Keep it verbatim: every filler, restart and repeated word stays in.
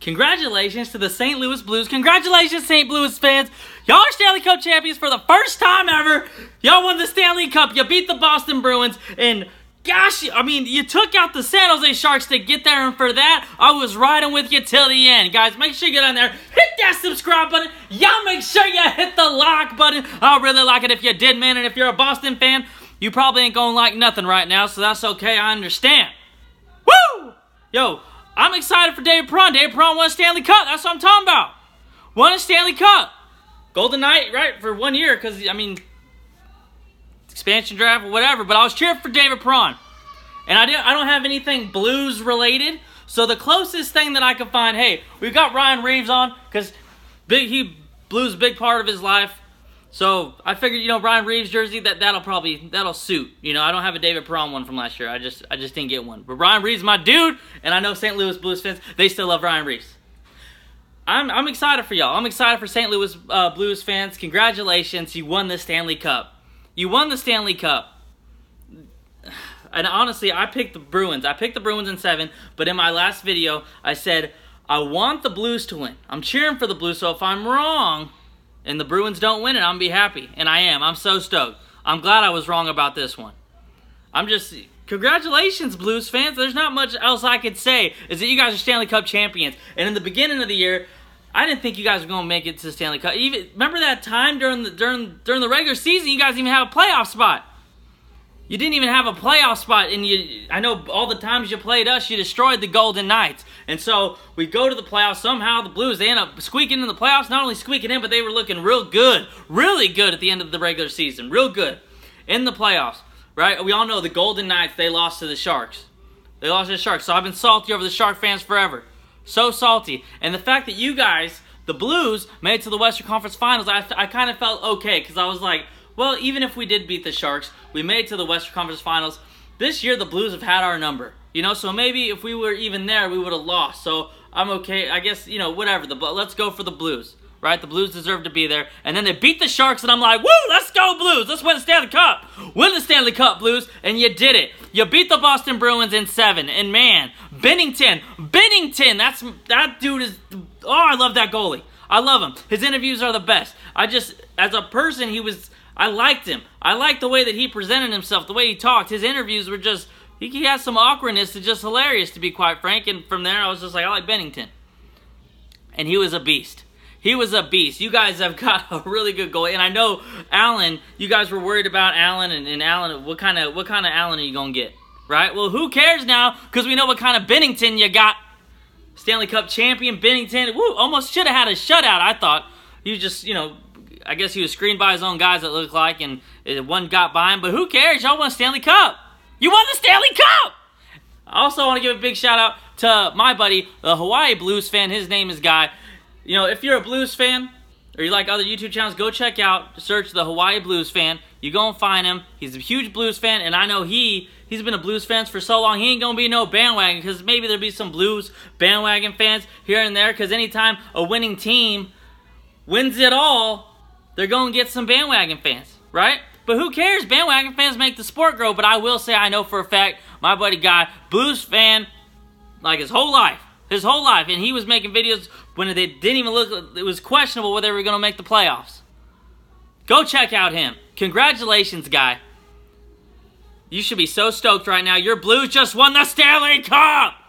Congratulations to the Saint Louis Blues. Congratulations, Saint Louis fans. Y'all are Stanley Cup champions for the first time ever. Y'all won the Stanley Cup. You beat the Boston Bruins. And gosh, I mean, you took out the San Jose Sharks to get there. And for that, I was riding with you till the end. Guys, make sure you get on there. Hit that subscribe button. Y'all make sure you hit the like button. I'll really like it if you did, man. And if you're a Boston fan, you probably ain't going to like nothing right now. So that's okay. I understand. Woo! Yo. I'm excited for David Perron. David Perron won a Stanley Cup. That's what I'm talking about. Won a Stanley Cup. Golden Knight, right, for one year because, I mean, expansion draft or whatever. But I was cheering for David Perron. And I didn't, I don't have anything Blues related. So the closest thing that I could find, hey, we've got Ryan Reeves on because big he Blues big part of his life. So I figured, you know, Ryan Reeves jersey, that, that'll probably, that'll suit. You know, I don't have a David Perron one from last year. I just I just didn't get one. But Ryan Reeves is my dude, and I know Saint Louis Blues fans, they still love Ryan Reeves. I'm I'm excited for y'all. I'm excited for Saint Louis uh, Blues fans. Congratulations, you won the Stanley Cup. You won the Stanley Cup. And honestly, I picked the Bruins. I picked the Bruins in seven, but in my last video, I said, I want the Blues to win. I'm cheering for the Blues, so if I'm wrong and the Bruins don't win it, I'm going to be happy. And I am. I'm so stoked. I'm glad I was wrong about this one. I'm just... Congratulations, Blues fans. There's not much else I could say is that you guys are Stanley Cup champions. And in the beginning of the year, I didn't think you guys were going to make it to the Stanley Cup. Even remember that time during the during during the regular season, you guys didn't even have a playoff spot. You didn't even have a playoff spot. And you, I know all the times you played us, you destroyed the Golden Knights. And so we go to the playoffs. Somehow the Blues, they end up squeaking in the playoffs. Not only squeaking in, but they were looking real good. Really good at the end of the regular season. Real good in the playoffs, right? We all know the Golden Knights, they lost to the Sharks. They lost to the Sharks. So I've been salty over the Shark fans forever. So salty. And the fact that you guys, the Blues, made it to the Western Conference Finals, I, I kind of felt okay because I was like, well, even if we did beat the Sharks, we made it to the Western Conference Finals. This year, the Blues have had our number. You know, so maybe if we were even there, we would have lost. So I'm okay. I guess, you know, whatever. The Let's go for the Blues, right? The Blues deserve to be there. And then they beat the Sharks, and I'm like, woo, let's go, Blues. Let's win the Stanley Cup. Win the Stanley Cup, Blues. And you did it. You beat the Boston Bruins in seven. And, man, Binnington. Binnington. That's, that dude is – oh, I love that goalie. I love him. His interviews are the best. I just – as a person, he was – I liked him. I liked the way that he presented himself, the way he talked. His interviews were just, he, he had some awkwardness to just hilarious, to be quite frank. And from there, I was just like, I like Binnington. And he was a beast. He was a beast. You guys have got a really good goalie. And I know Allen, you guys were worried about Allen and, and Allen, what kind of what kind of Allen are you going to get, right? Well, who cares now because we know what kind of Binnington you got. Stanley Cup champion Binnington. Woo, almost should have had a shutout, I thought. You just, you know, I guess he was screened by his own guys, it looked like, and one got by him. But who cares? Y'all won a Stanley Cup. You won the Stanley Cup! I also want to give a big shout-out to my buddy, the Hawaii Blues fan. His name is Guy. You know, if you're a Blues fan or you like other YouTube channels, go check out, search the Hawaii Blues fan. You're going to find him. He's a huge Blues fan, and I know he, he's been a Blues fan for so long, he ain't going to be no bandwagon because maybe there'll be some Blues bandwagon fans here and there because anytime a winning team wins it all, they're going to get some bandwagon fans, right? But who cares? Bandwagon fans make the sport grow. But I will say, I know for a fact, my buddy Guy, Blues fan, like his whole life. His whole life. And he was making videos when they didn't even look, it was questionable whether they were going to make the playoffs. Go check out him. Congratulations, Guy. You should be so stoked right now. Your Blues just won the Stanley Cup!